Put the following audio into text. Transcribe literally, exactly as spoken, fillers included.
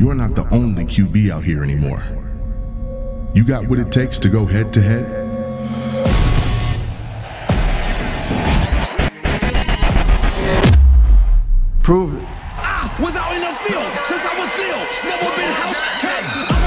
You're not the only Q B out here anymore. You got what it takes to go head to head? Prove it. I was out in the field since I was little. Never been house cat.